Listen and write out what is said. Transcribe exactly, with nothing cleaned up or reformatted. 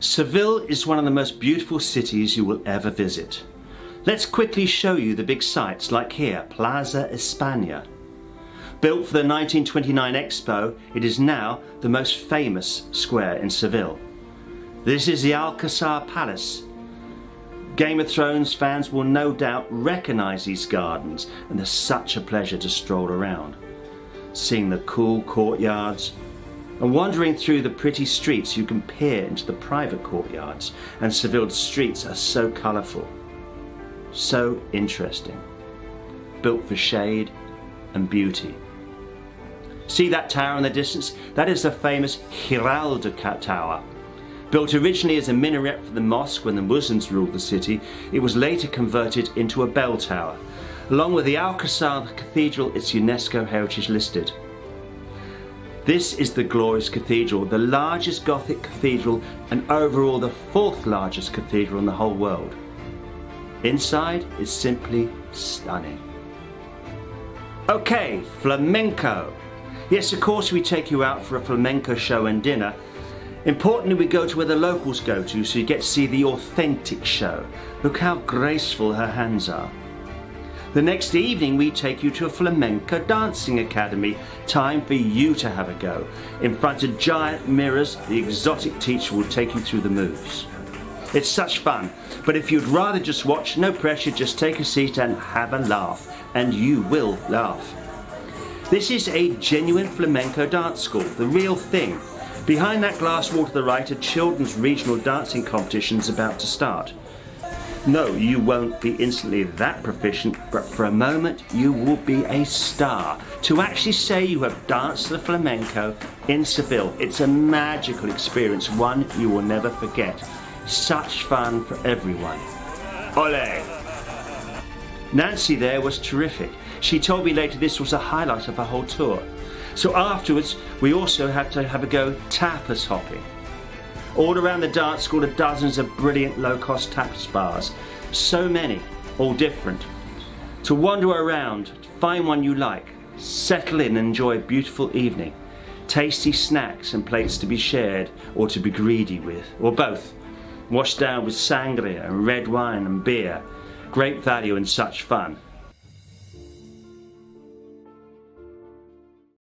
Seville is one of the most beautiful cities you will ever visit. Let's quickly show you the big sites like here, Plaza España. Built for the nineteen twenty-nine Expo, it is now the most famous square in Seville. This is the Alcazar Palace. Game of Thrones fans will no doubt recognise these gardens, and they're such a pleasure to stroll around, seeing the cool courtyards. And wandering through the pretty streets, you can peer into the private courtyards, and Seville's streets are so colourful, so interesting, built for shade and beauty. See that tower in the distance? That is the famous Giralda Tower. Built originally as a minaret for the mosque when the Muslims ruled the city, it was later converted into a bell tower. Along with the Alcazar Cathedral, it's UNESCO Heritage listed. This is the glorious cathedral, the largest Gothic cathedral and overall the fourth largest cathedral in the whole world. Inside is simply stunning. Okay, flamenco. Yes, of course we take you out for a flamenco show and dinner. Importantly, we go to where the locals go to, so you get to see the authentic show. Look how graceful her hands are. The next evening we take you to a flamenco dancing academy. Time for you to have a go. In front of giant mirrors, the exotic teacher will take you through the moves. It's such fun, but if you'd rather just watch, no pressure, just take a seat and have a laugh, and you will laugh. This is a genuine flamenco dance school, the real thing. Behind that glass wall to the right, a children's regional dancing competition is about to start. No, you won't be instantly that proficient, but for a moment you will be a star. To actually say you have danced the flamenco in Seville, it's a magical experience, one you will never forget. Such fun for everyone. Ole! Nancy there was terrific. She told me later this was a highlight of her whole tour. So afterwards, we also had to have a go tapas hopping. All around the dance school are dozens of brilliant low-cost tapas bars. So many, all different. To wander around, find one you like, settle in and enjoy a beautiful evening. Tasty snacks and plates to be shared or to be greedy with, or both. Washed down with sangria and red wine and beer. Great value and such fun.